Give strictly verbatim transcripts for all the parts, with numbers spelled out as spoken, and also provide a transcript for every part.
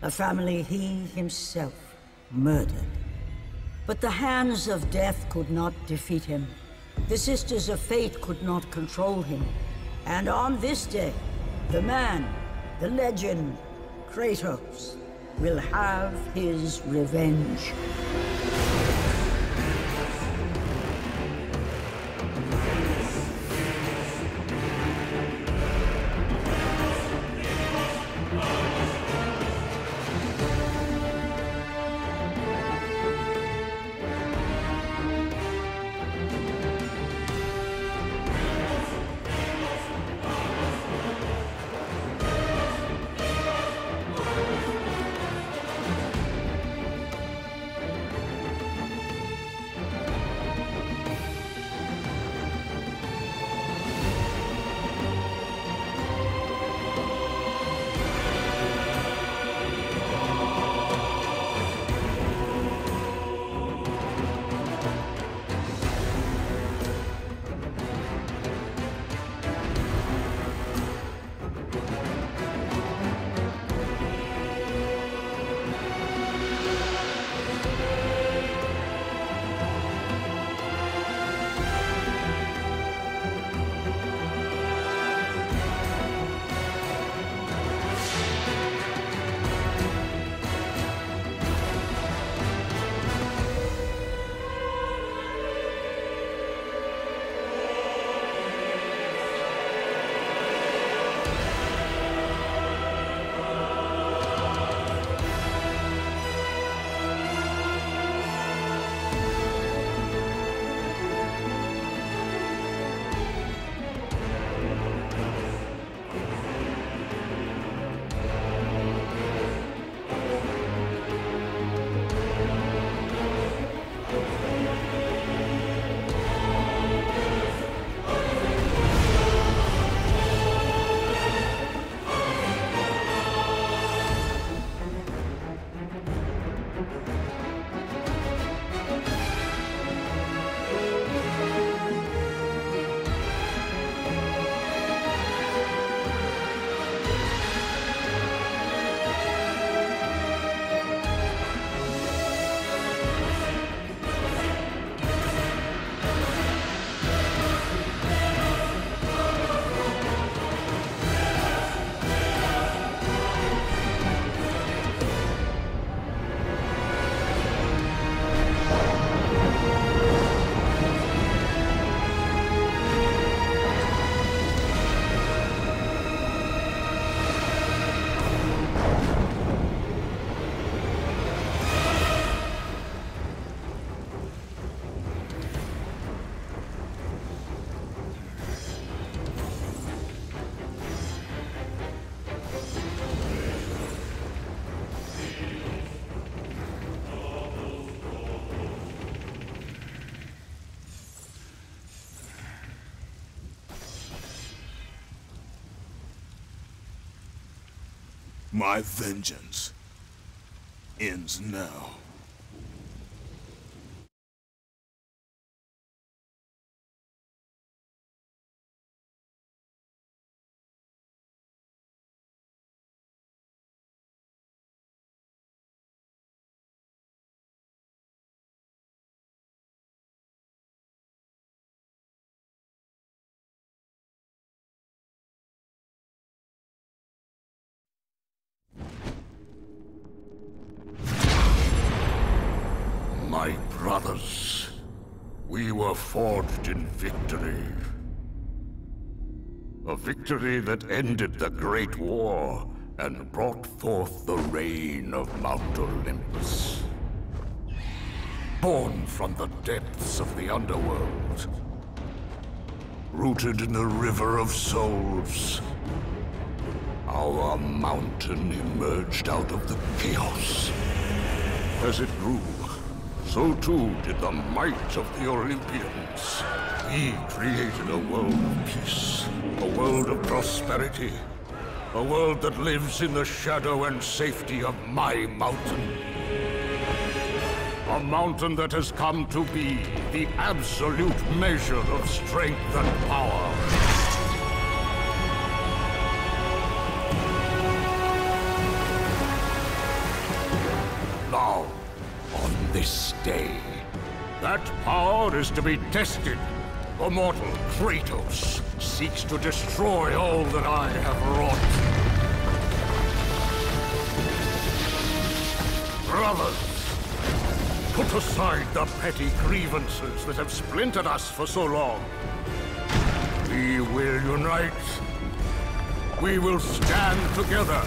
a family he himself murdered. But the hands of death could not defeat him. The Sisters of Fate could not control him. And on this day, the man, the legend, Kratos, will have his revenge. My vengeance ends now. My brothers, we were forged in victory. A victory that ended the Great War and brought forth the reign of Mount Olympus. Born from the depths of the underworld, rooted in the river of souls, our mountain emerged out of the chaos. As it grew, so too did the might of the Olympians. He created a world of peace, a world of prosperity, a world that lives in the shadow and safety of my mountain. A mountain that has come to be the absolute measure of strength and power. this day. That power is to be tested. The mortal Kratos seeks to destroy all that I have wrought. Brothers, put aside the petty grievances that have splintered us for so long. We will unite. We will stand together.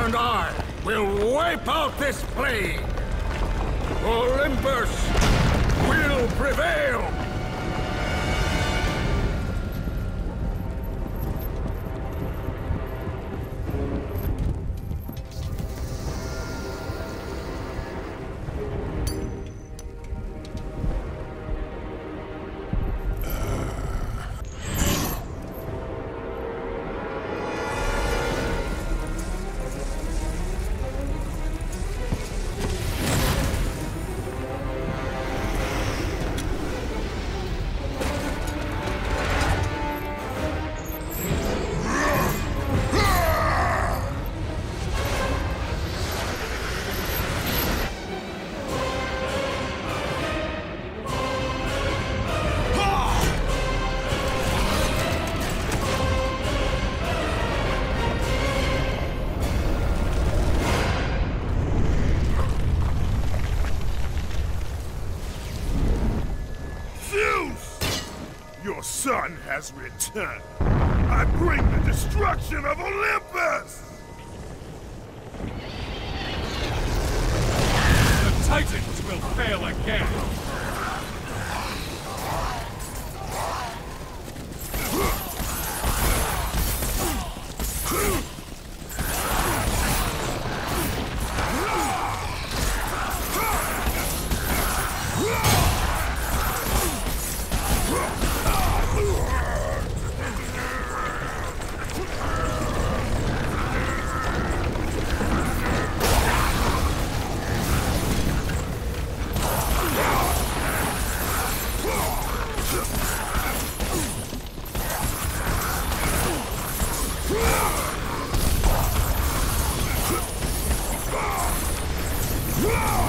And I will wipe out this plague! Olympus will prevail! The sun has returned. I bring the destruction of Olympus! The Titans will fail again! Whoa!